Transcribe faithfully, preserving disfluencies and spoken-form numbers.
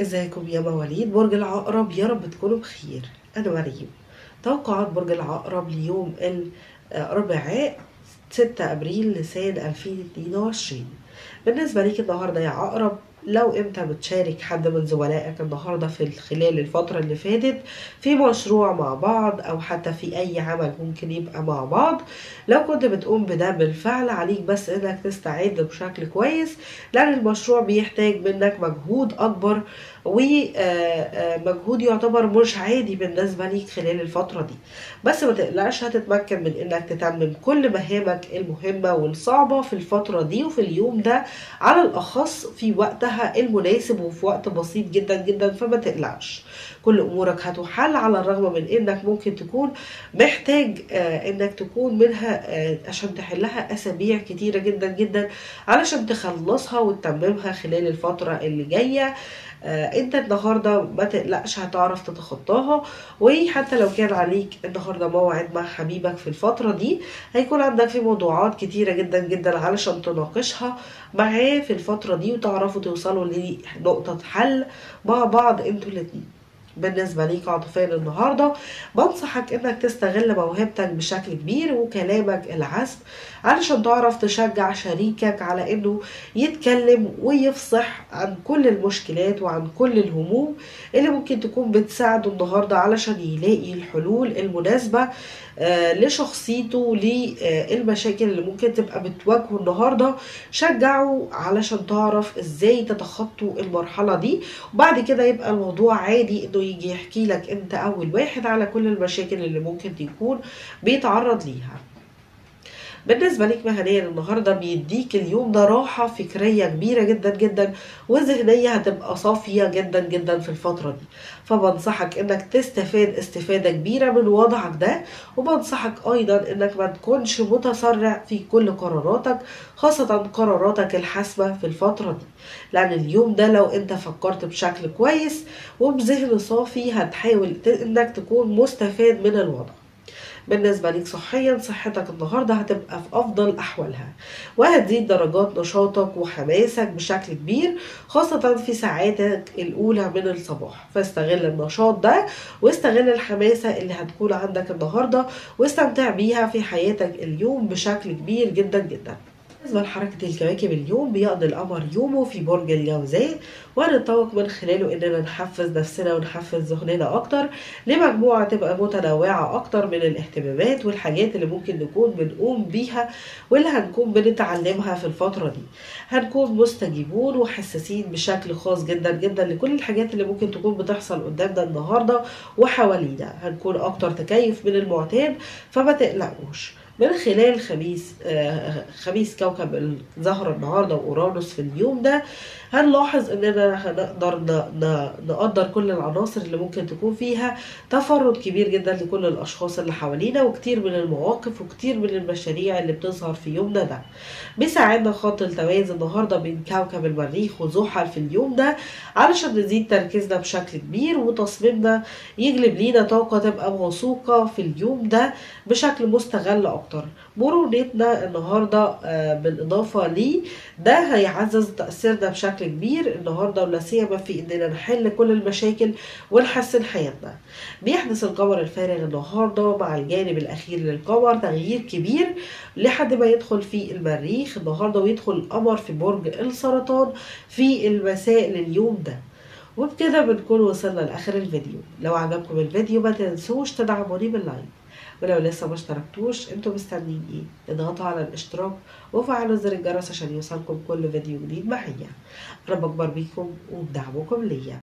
ازيكم يا مواليد برج العقرب؟ يا رب تكونوا بخير. انا مريم. توقعات برج العقرب ليوم الاربعاء ستة ابريل لسنة ألفين واثنين وعشرين. بالنسبه ليك النهارده يا عقرب، لو انت بتشارك حد من زملائك النهارده في خلال الفتره اللي فاتت في مشروع مع بعض او حتى في اي عمل ممكن يبقى مع بعض، لو كنت بتقوم بده بالفعل عليك بس انك تستعد بشكل كويس، لان المشروع بيحتاج منك مجهود اكبر ومجهود يعتبر مش عادي بالنسبه ليك خلال الفتره دي. بس ما تقلقش، هتتمكن من انك تتمم كل مهامك المهمه والصعبه في الفتره دي وفي اليوم ده على الاخص في وقتها المناسب وفي وقت بسيط جدا جدا. فما تقلقش، كل امورك هتحل، على الرغم من انك ممكن تكون محتاج انك تكون منها عشان تحلها اسابيع كتيره جدا جدا علشان تخلصها وتتممها خلال الفتره اللي جايه. انت النهارده ما تقلقش، هتعرف تتخطاها، وحتى لو كان عليك النهارده موعد مع حبيبك في الفتره دي هيكون عندك في موضوعات كتيره جدا جدا علشان تناقشها معاه في الفتره دي وتعرفوا توصلوا لنقطه حل مع بعض انتوا الاتنين. بالنسبه ليك عاطفيا النهارده، بنصحك انك تستغل موهبتك بشكل كبير وكلامك العذب علشان تعرف تشجع شريكك على انه يتكلم ويفصح عن كل المشكلات وعن كل الهموم اللي ممكن تكون بتساعده النهارده علشان يلاقي الحلول المناسبه لشخصيته للمشاكل اللي ممكن تبقى بتواجهه النهارده. شجعه علشان تعرف ازاي تتخطوا المرحله دي، وبعد كده يبقى الموضوع عادي انه يجي يحكي لك انت اول واحد على كل المشاكل اللي ممكن يكون بيتعرض ليها. بالنسبه ليك مهنيا النهارده، بيديك اليوم ده راحه فكريه كبيره جدا جدا وذهنيه هتبقى صافيه جدا جدا في الفتره دي، فبنصحك انك تستفاد استفاده كبيره من وضعك ده، وبنصحك ايضا انك ما تكونش متسرع في كل قراراتك، خاصه قراراتك الحاسمه في الفتره دي، لان اليوم ده لو انت فكرت بشكل كويس وبذهن صافي هتحاول انك تكون مستفاد من الوضع. بالنسبة ليك صحيا، صحتك النهاردة هتبقى في أفضل أحوالها، وهتزيد درجات نشاطك وحماسك بشكل كبير خاصة في ساعاتك الأولى من الصباح، فاستغل النشاط ده واستغل الحماسة اللي هتكون عندك النهاردة واستمتع بيها في حياتك اليوم بشكل كبير جدا جدا. بالنسبة لحركة الكواكب اليوم، بيقضي القمر يومه في برج الجوزاء، ونتطوق من خلاله اننا نحفز نفسنا ونحفز ذهننا اكتر لمجموعة تبقى متنوعة اكتر من الاهتمامات والحاجات اللي ممكن نكون بنقوم بيها واللي هنكون بنتعلمها في الفترة دي. هنكون مستجيبون وحساسين بشكل خاص جدا جدا لكل الحاجات اللي ممكن تكون بتحصل قدامنا النهاردة وحوالينا، هنكون اكتر تكيف من المعتاد، فما تقلقوش. من خلال خميس آه خميس كوكب الزهرة النهارده واورانوس في اليوم ده، هنلاحظ اننا هنقدر نقدر كل العناصر اللي ممكن تكون فيها تفرد كبير جدا لكل الاشخاص اللي حوالينا، وكتير من المواقف وكتير من المشاريع اللي بتظهر في يومنا ده. بيساعدنا خط التوازن النهارده بين كوكب المريخ وزحل في اليوم ده علشان نزيد تركيزنا بشكل كبير، وتصميمنا يجلب لينا طاقه تبقى موثوقه في اليوم ده بشكل مستغل اكتر. مرونتنا النهارده بالاضافه ليه ده هيعزز تاثيرنا بشكل كبير النهارده، ولا سيما في اننا نحل كل المشاكل ونحسن حياتنا. بيحدث القمر الفارغ النهارده مع الجانب الاخير للقمر تغيير كبير لحد ما يدخل في المريخ النهارده ويدخل القمر في برج السرطان في المساء لليوم ده. وبكده بنكون وصلنا لاخر الفيديو. لو عجبكم الفيديو ما تنسوش تدعموني باللايك، ولو لسه ما اشتركتوش انتوا مستنيين ايه؟ اضغطوا على الاشتراك وفعلوا زر الجرس عشان يوصلكم كل فيديو جديد معايا. رب اكبر بيكم وبدعمكم ليا.